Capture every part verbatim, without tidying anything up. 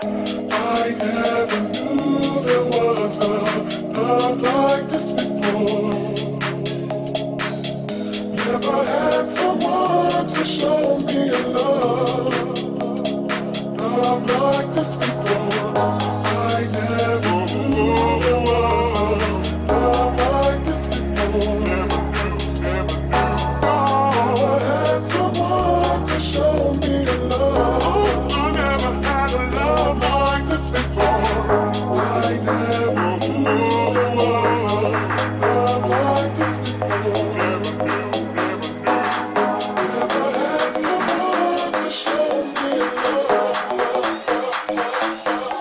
I never knew there was a love like this before. Never had someone to show me a love, love like this before. I never knew there was a love like this before. Never knew, never knew. Never had someone to show me a love. Oh, I never had a love like this before. I never knew there was a love like this before. Never knew, never knew. Never had someone to show me a love. Good.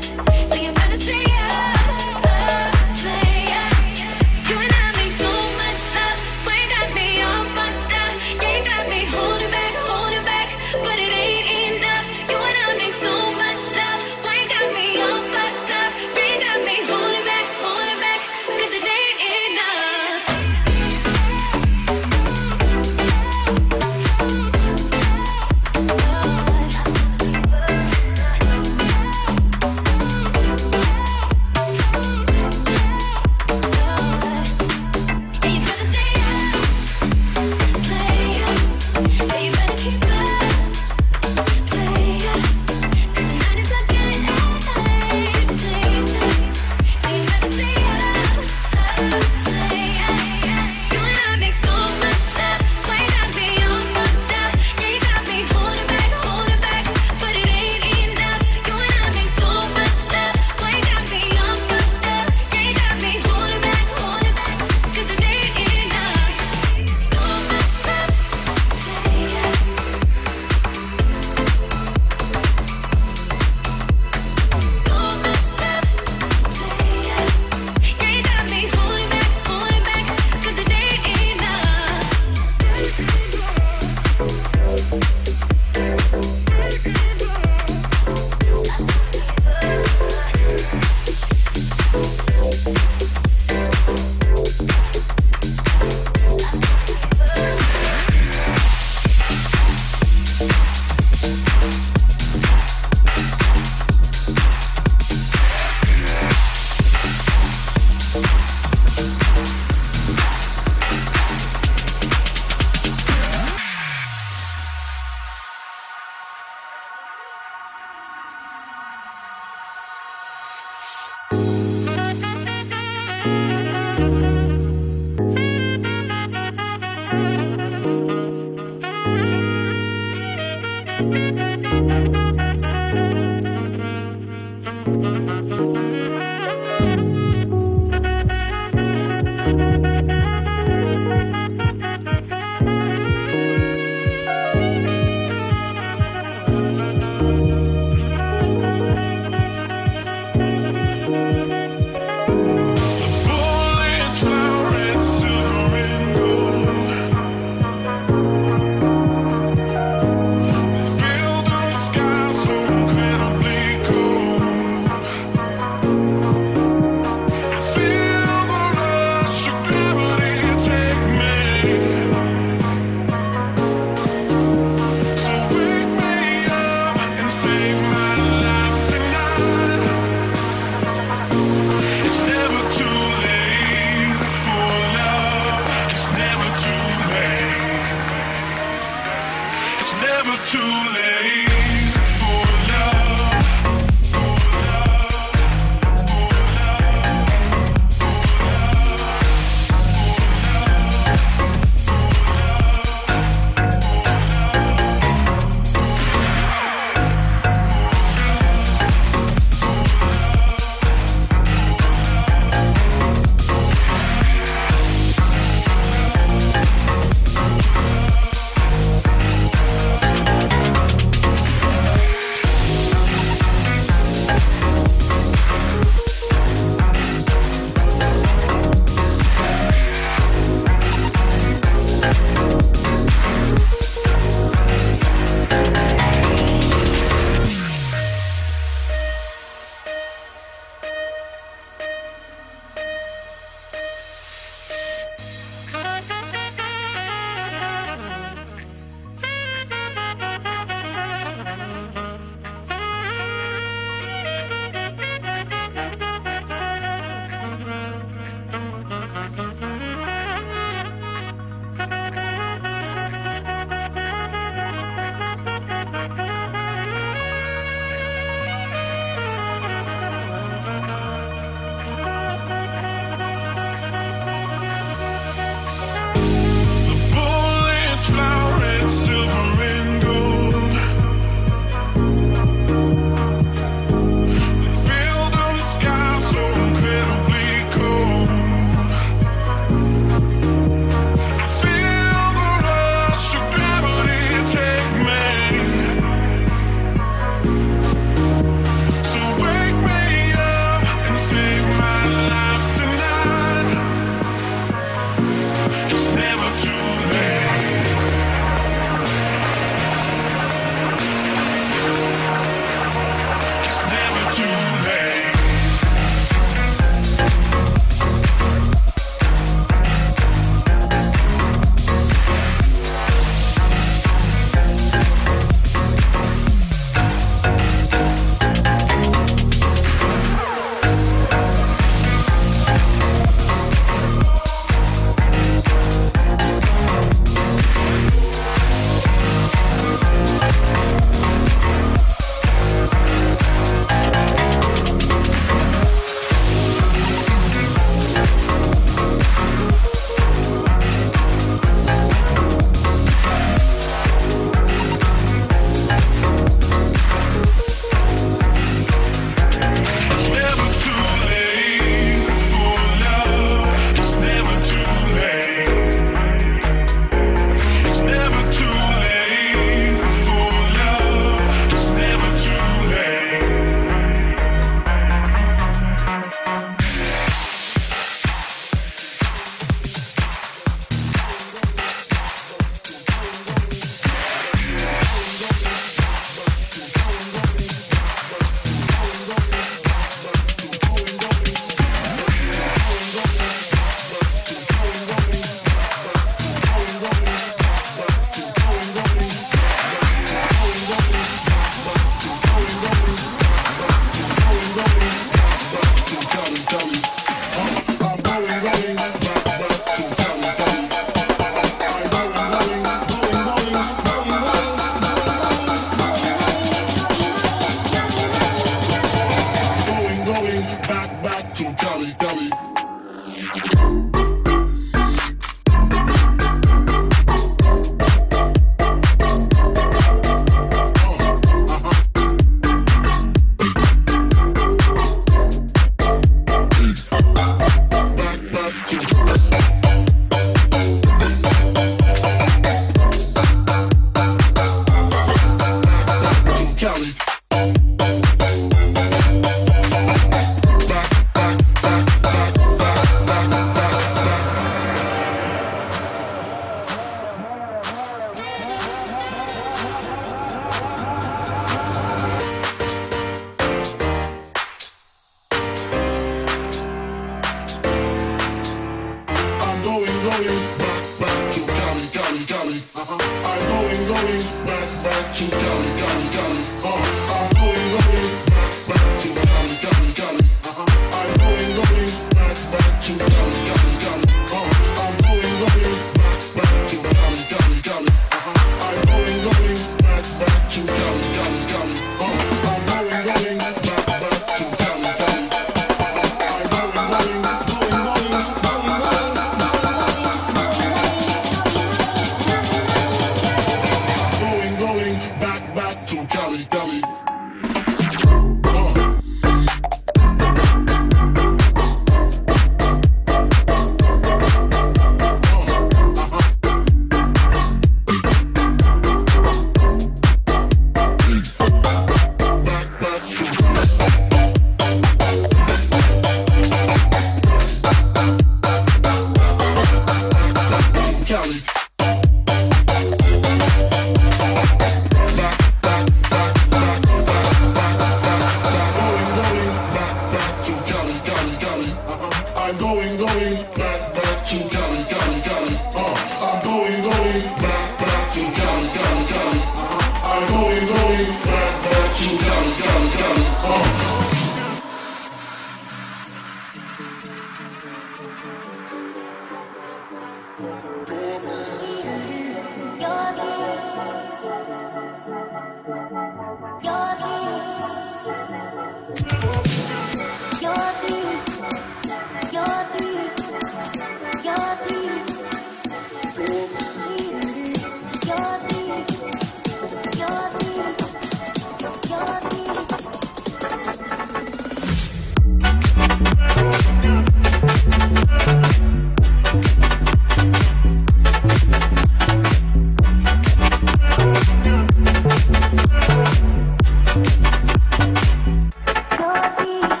You're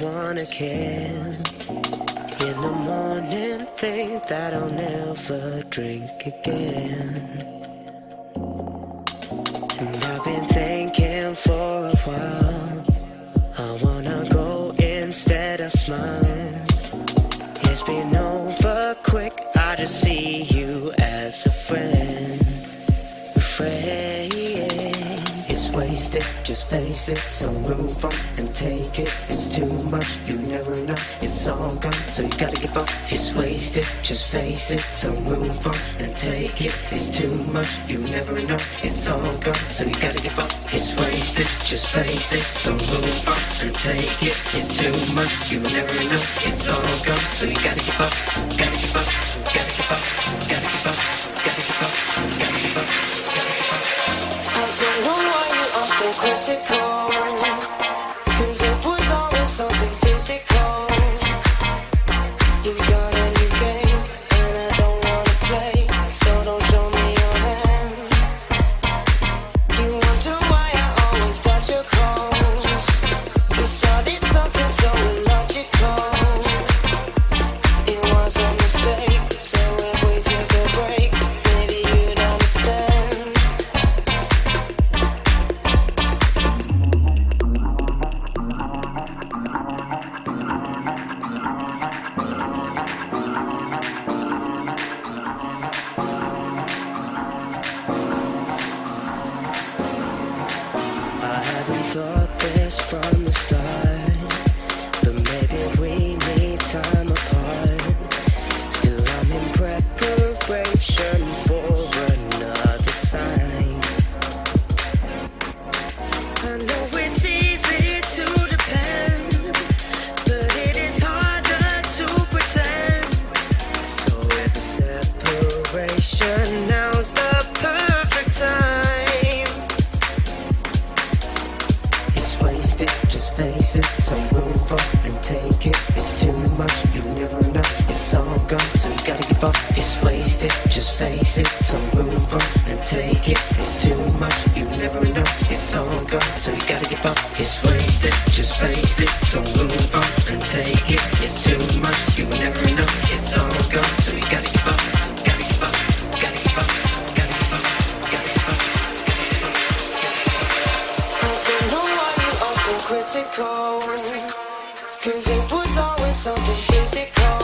wanna kiss. In the morning, think that I'll never drink again. And I've been thinking for a while, I wanna go instead of smiling. It's been over quick, I just see you as a friend. A friend, it's wasted, just face it, so move on and take it. It's too much, you never know, it's all gone, so you gotta give up. It's wasted, just face it, so move on and take it. It's too much, you never know, it's all gone, so you gotta give up. It's wasted, just face it, so move on and take it. It's too much, you never know, it's all gone, so you gotta give up. Gotta give up, gotta give up, gotta give up, gotta give up, gotta give up, gotta give up. I don't know why you are so critical, 'cause it was always something physical. You got a new game and I don't wanna play, so don't show me your hand. You wonder why I always got your calls. You started something so illogical. It was a mistake, so if we took a break, maybe you'd understand. I hadn't thought this from the start, but maybe we need time apart. Still I'm in preparation for another sign. I know it's easy to depend, but it is harder to pretend. So with the separation, now's the perfect time. It's wasted, just face it, so move on and take it. It's too much, you never know, it's all gone, so you gotta give up. It's wasted, just face it, so move on and take it. It's too much, you never know, it's all gone, so you gotta give up. It's wasted, just face it, so move on and take it. It's too much, you never know, it's all gone, so you gotta give up. Gotta give up, gotta give up, gotta give up, gotta give up, gotta give up. I don't know why you are so critical, 'cause it was always something physical.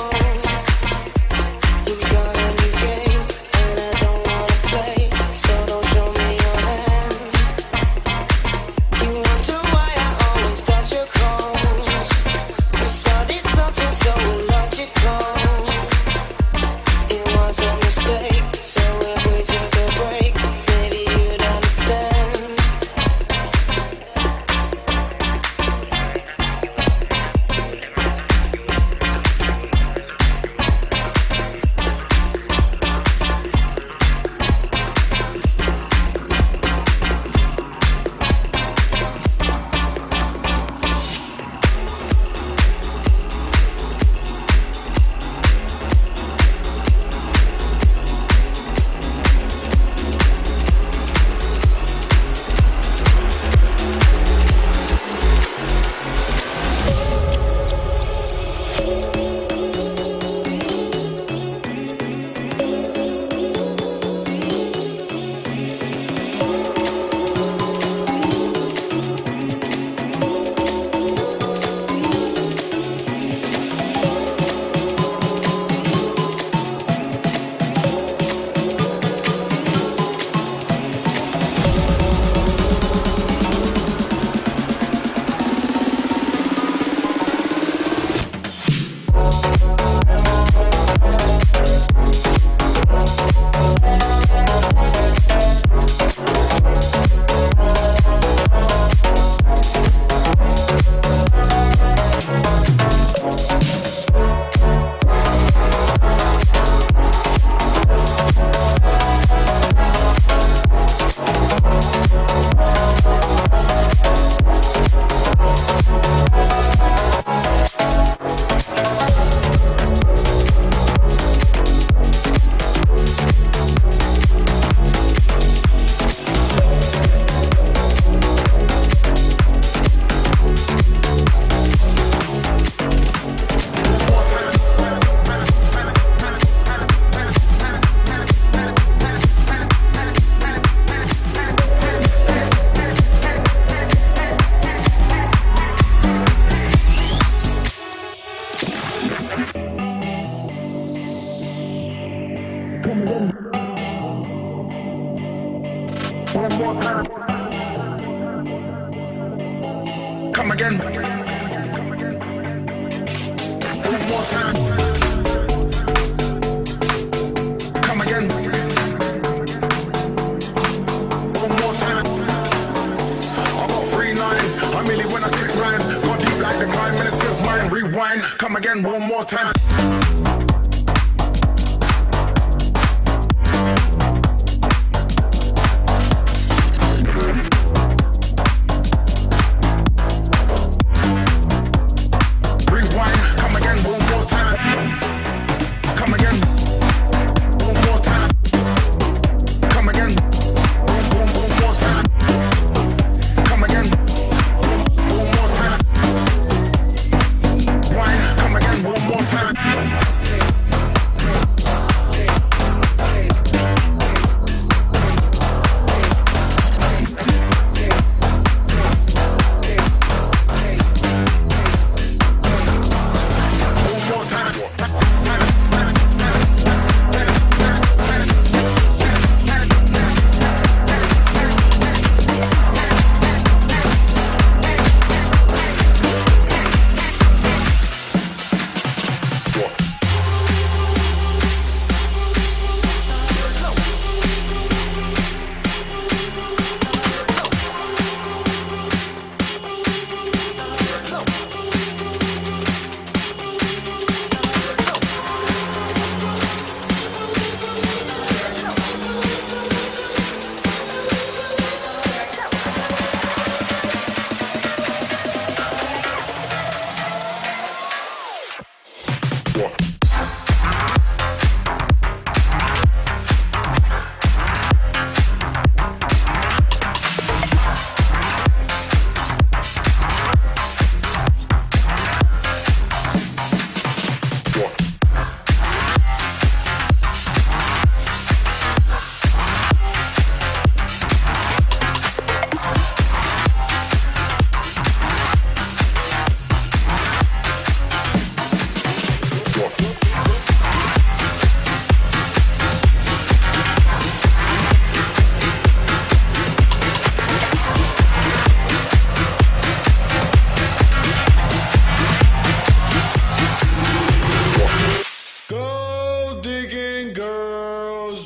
You got a new game and I don't wanna play, so don't show me your hand. You wonder why I always got your calls. You started something so Come again. One more time. Rewind, come again one more time.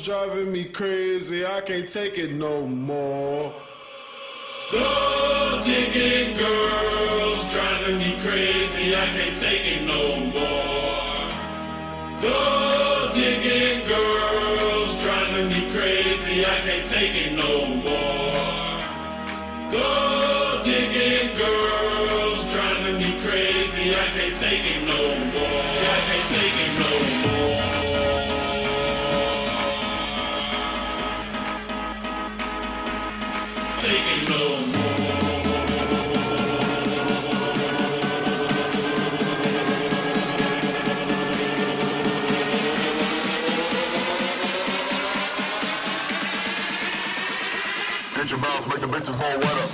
Driving me crazy, I can't take it no more. Gold digging girls driving me crazy, I can't take it no more. Gold digging girls driving me crazy, I can't take it no more. Gold digging girls driving me crazy, I can't take it no more. I can't take it no more. Taking no more. Get your bounce, make the bitches more wetter.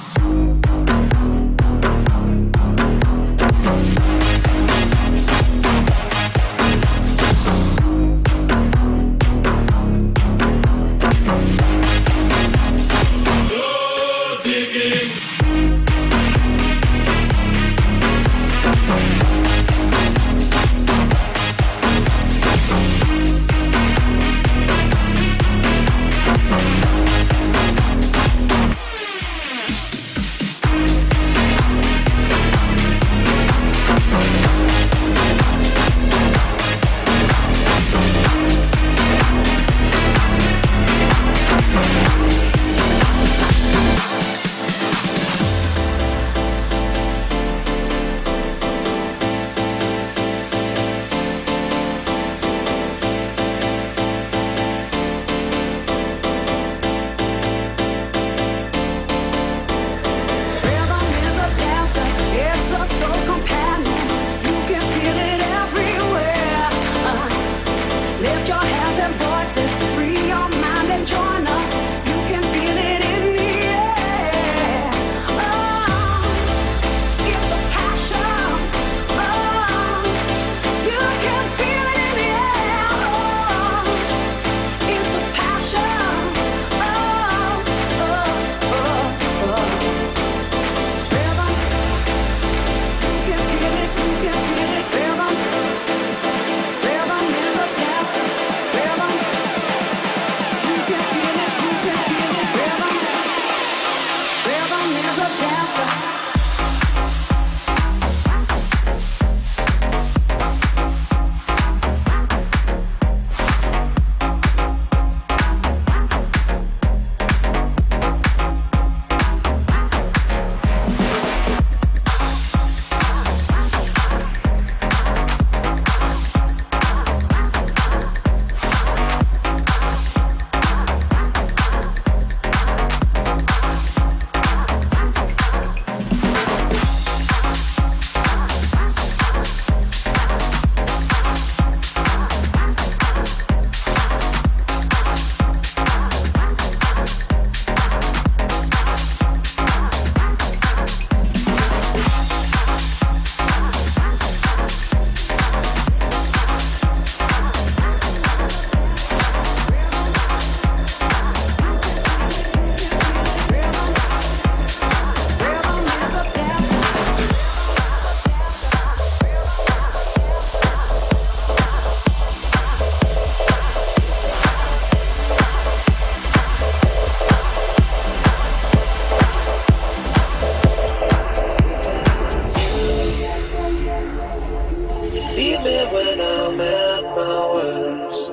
Even when I'm at my worst,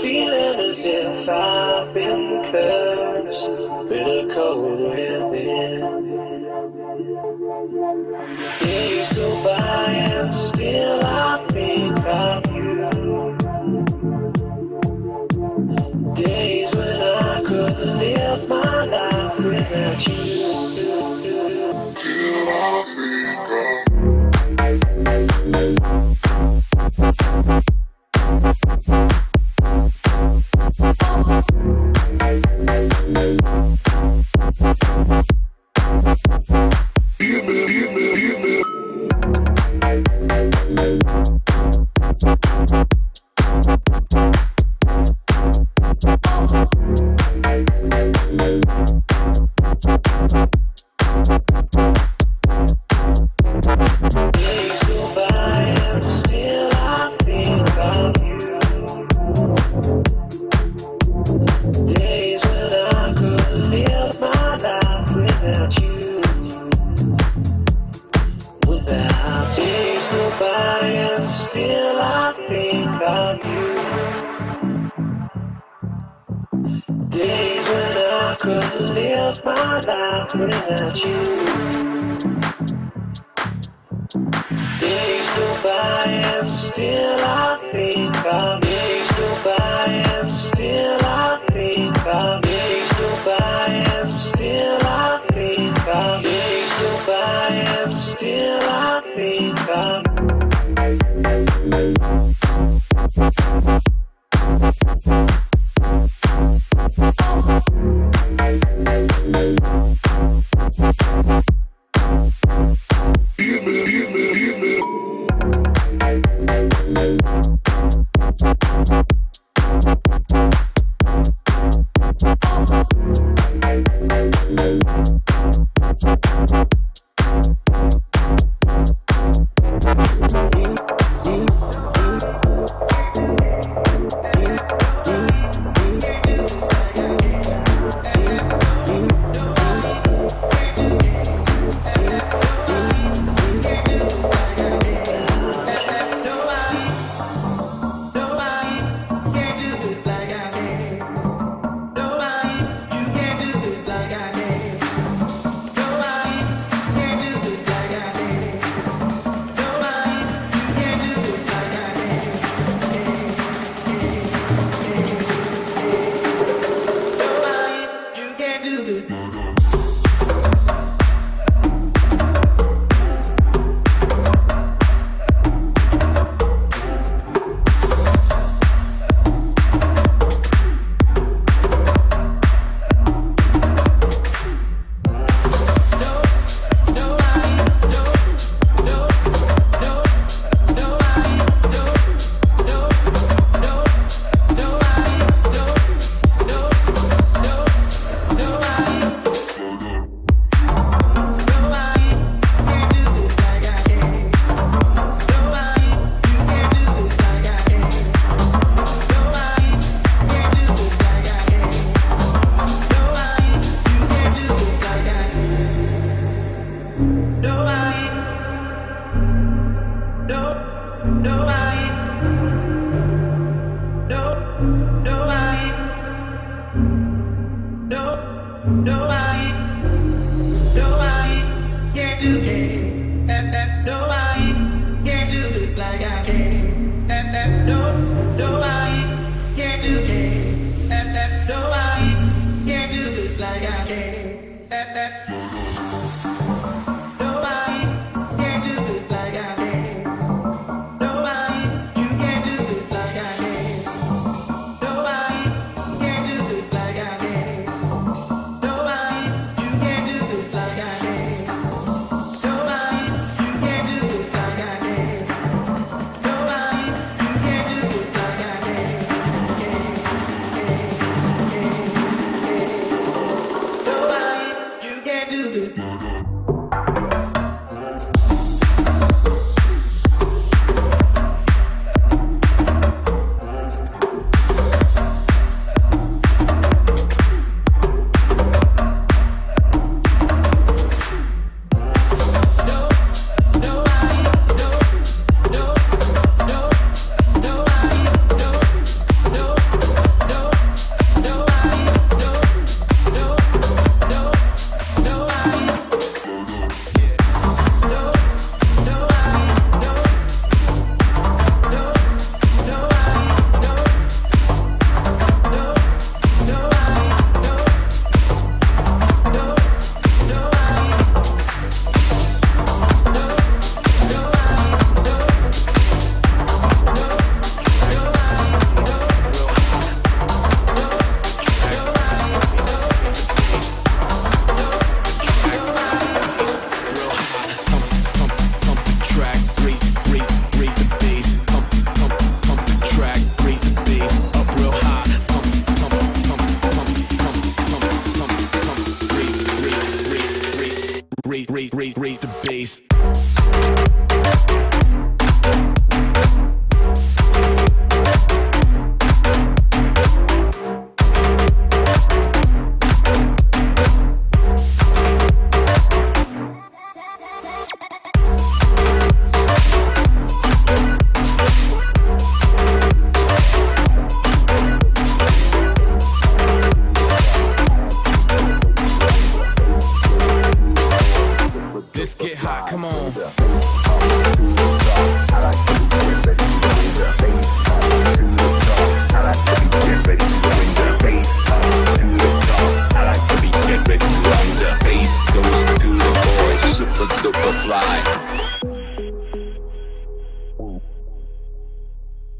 feeling as if I've been cursed with a cold within. Days go by and still I think of you. Days when I could live my life without you. Still I think of you.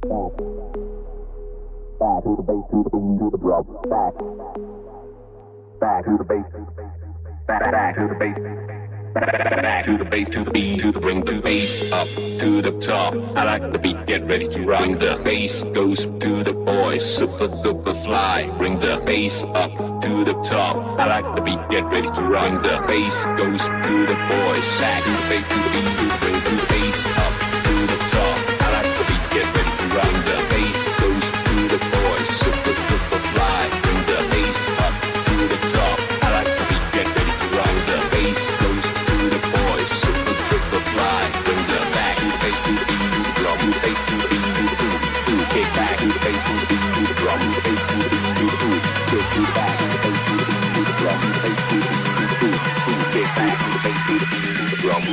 Back to the bass, to the boom, to the drop. Back, back to the bass, back, back to the bass, back to the bass, to the beat, to the ring, to bass up to the top. I like the beat, get ready to ring. The bass goes to the boys, super duper fly. Ring the bass up to the top. I like the beat, get ready to ring. The bass goes to the boys, sack to the bass, to the beat, to the ring, to the bass up to the top. I like the beat, get ready to ring. The bass goes to the boys, super duper fly. Ring the bass up to the top. I like the beat, get ready to ring. The bass goes to the boys, super duper fly. Ring the back to the bass, to the beat, to the drum, to the bass, to the beat, to the boom, to the kick back to the bass, to the beat, to the drum, to the bass, to the beat, to the boom, to the back to the bass, to the beat, to the drum, to the bass, to the beat, to the boom, to the kick back to the bass, to the beat, to the drum, to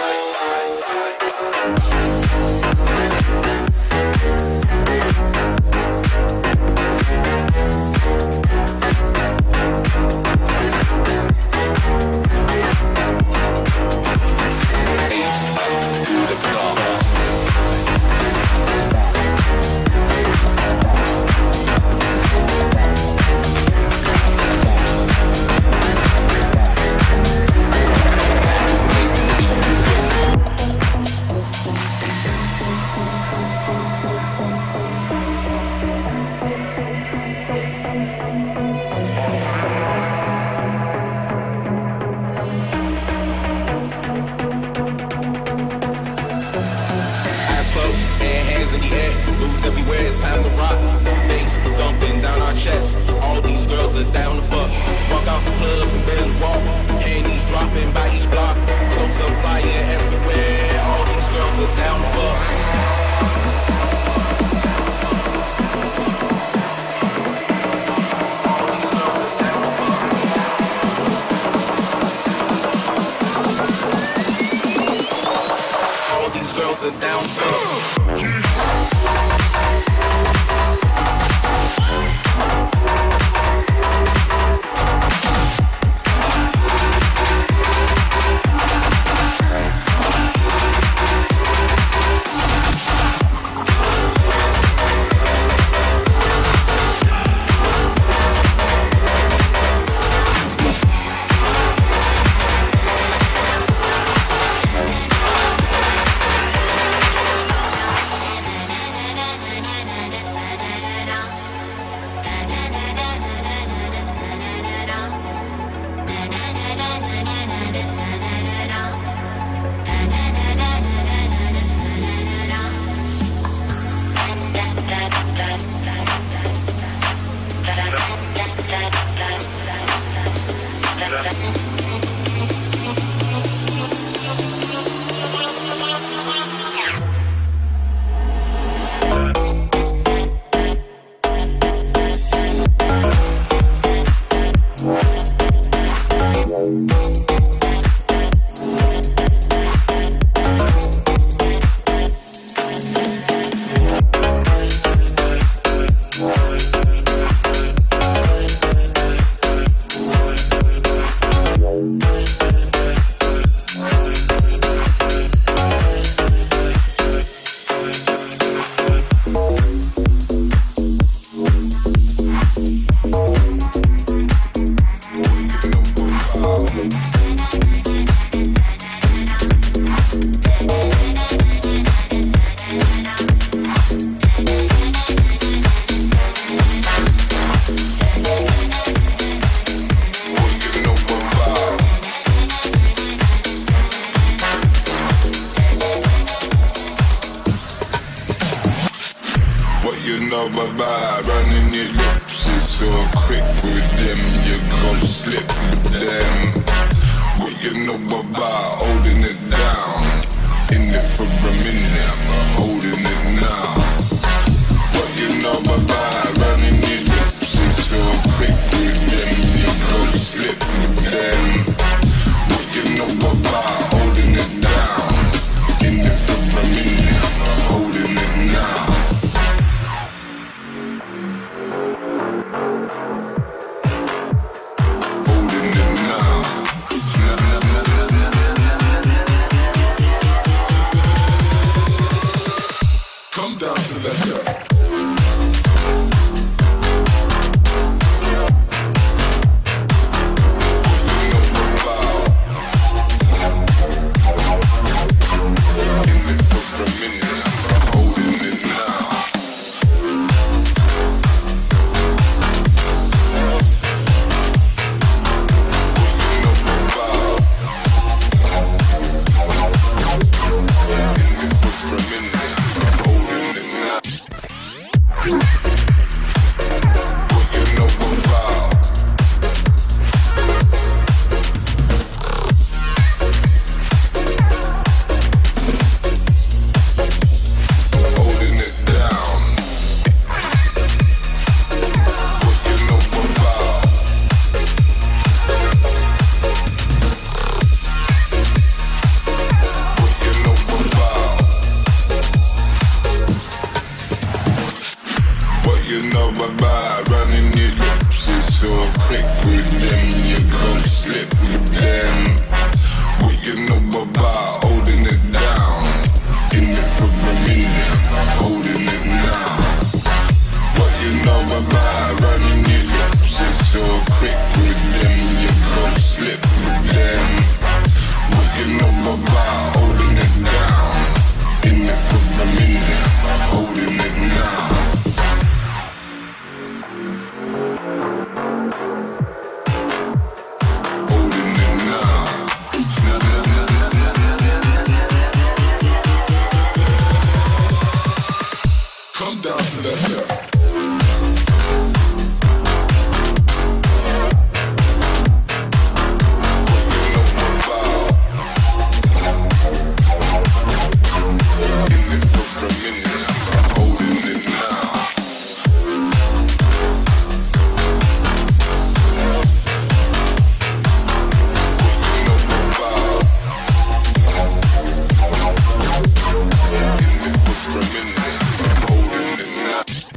dance and let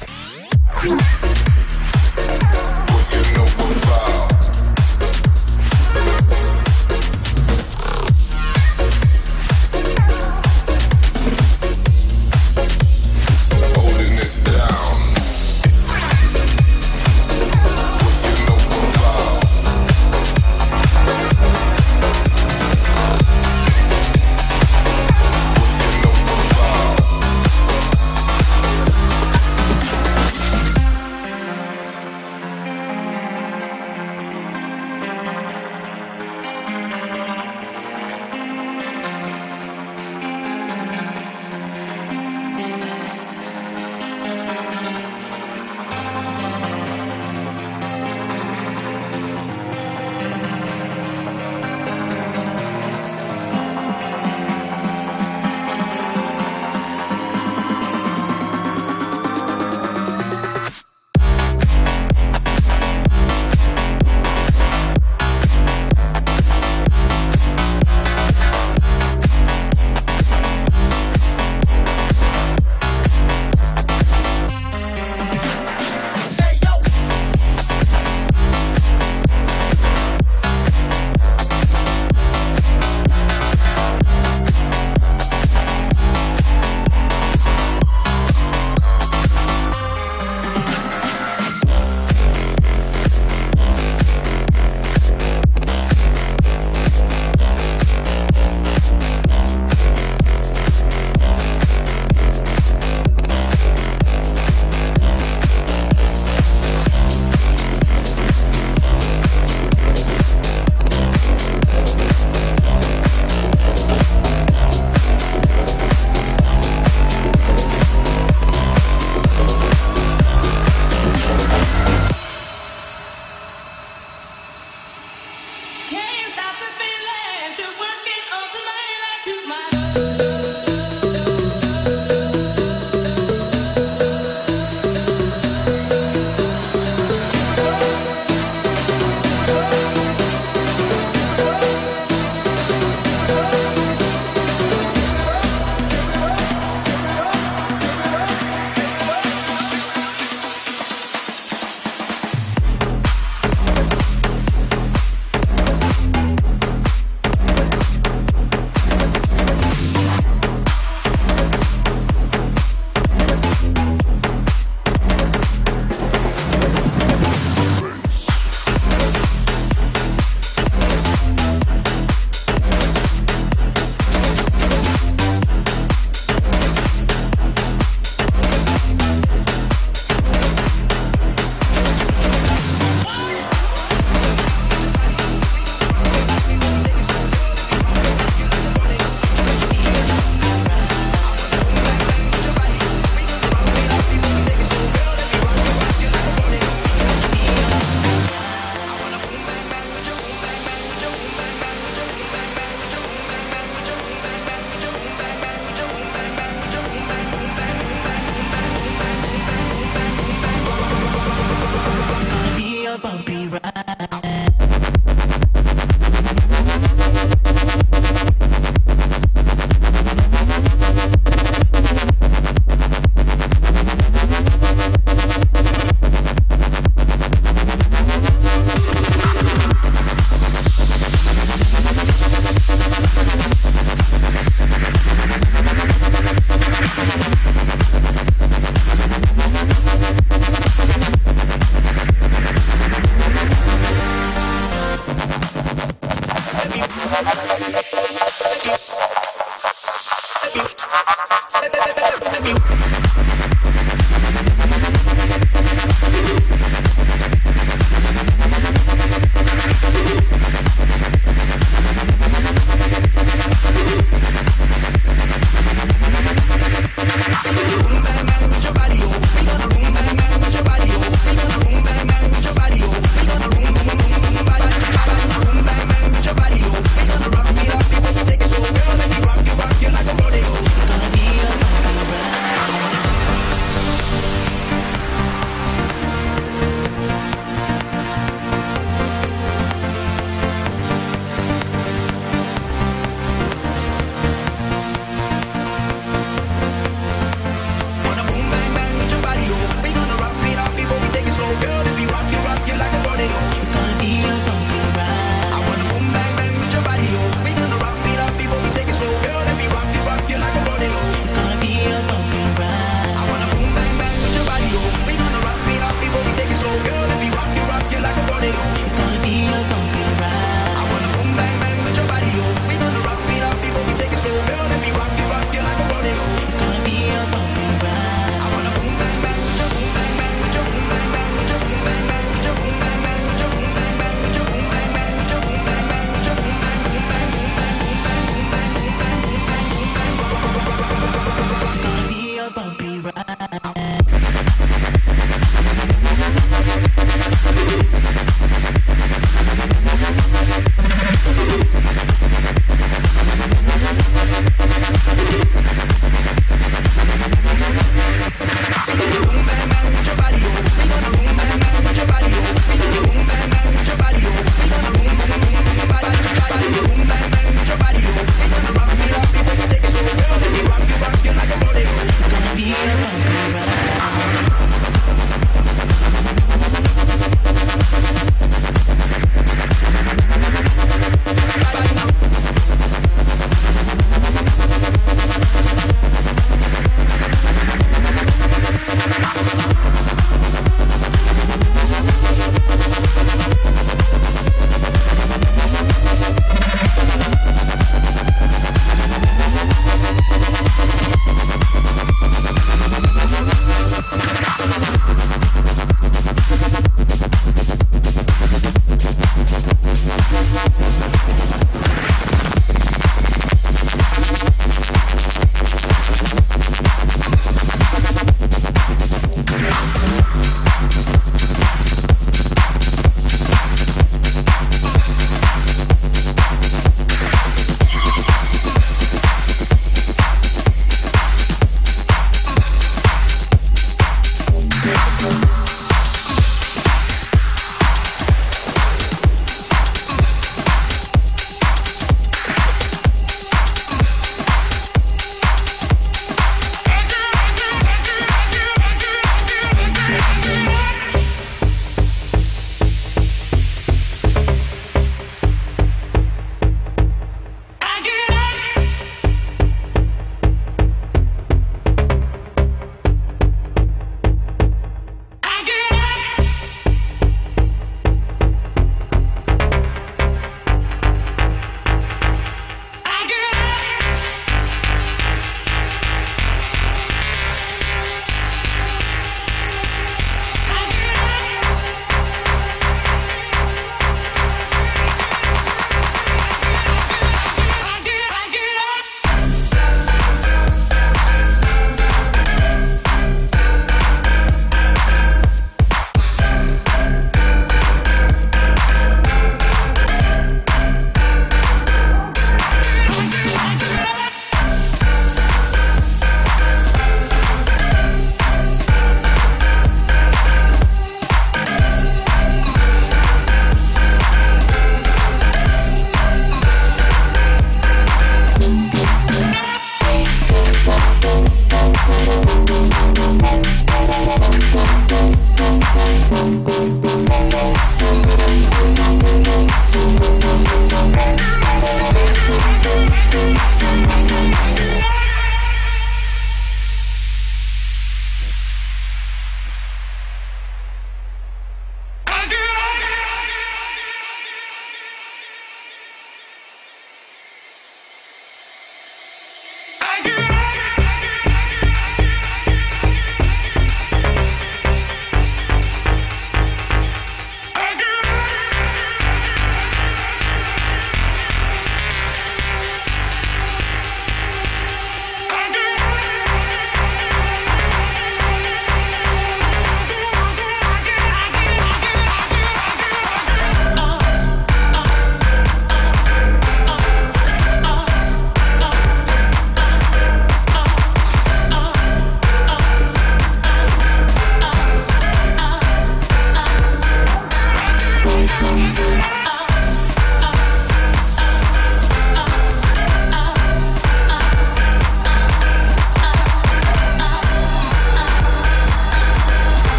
go.